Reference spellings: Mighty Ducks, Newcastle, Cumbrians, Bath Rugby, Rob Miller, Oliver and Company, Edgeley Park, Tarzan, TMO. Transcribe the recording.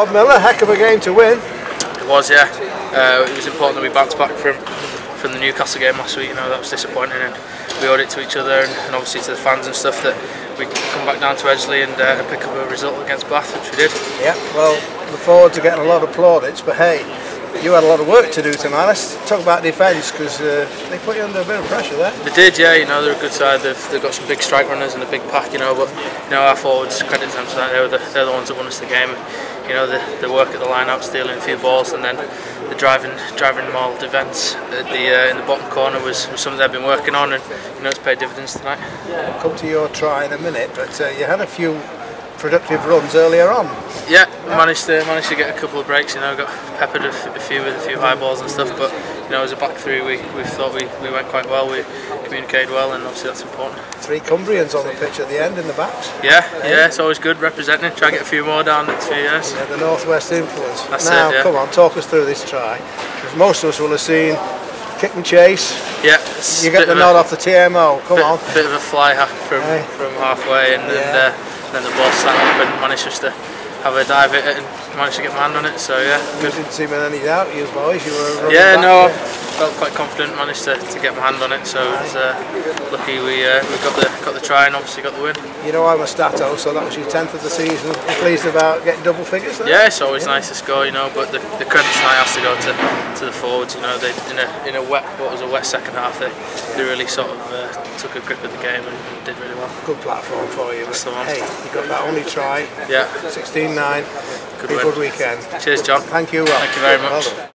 Rob Miller, heck of a game to win. It was, yeah. It was important that we bounced back from the Newcastle game last week. You know, that was disappointing, and we owed it to each other and obviously to the fans and stuff that we could come back down to Edgeley and pick up a result against Bath, which we did. Yeah, well, look forward to getting a lot of plaudits, but hey, you had a lot of work to do tonight. Let's talk about defence, because they put you under a bit of pressure there. They did, yeah. You know, they're a good side. They've got some big strike runners and a big pack, you know, but you know, our forwards, credit to them tonight, they're the ones that won us the game. You know, the work at the line-out, stealing a few balls, and then the driving them all defence in the bottom corner was something they've been working on, and you know, it's paid dividends tonight. Yeah. We'll come to your try in a minute, but you had a few productive runs earlier on. Yeah, managed to get a couple of breaks. You know, got peppered with a few high balls and stuff. But you know, as a back three, we thought we went quite well. We communicated well, and obviously that's important. Three Cumbrians on the pitch at the end in the backs. Yeah, it's always good representing. Try to get a few more down next few years. Yeah, the northwest influence. That's now, it, yeah. Come on, talk us through this try, because most of us will have seen kick and chase. Yeah, you get the nod off the TMO. Come on, bit of a fly hack from halfway, and then the ball sat up and managed just to have a dive at it and managed to get my hand on it, so yeah. You didn't seem in any doubt, you boys, you were running back, no, I felt quite confident, managed to get my hand on it, so it was lucky we got the try and obviously got the win. You know, I'm a Stato, so that was your 10th of the season. You're pleased about getting double figures there? Yeah, it's always nice to score, you know, but the credit tonight has to go to the forwards. You know, they in what was a wet second half, they really sort of took a grip of the game and did really well. Good platform for you. That's the one. Hey, you got that only try. Yeah. 16-9. Good weekend. Cheers, John. Thank you. Thank you very much.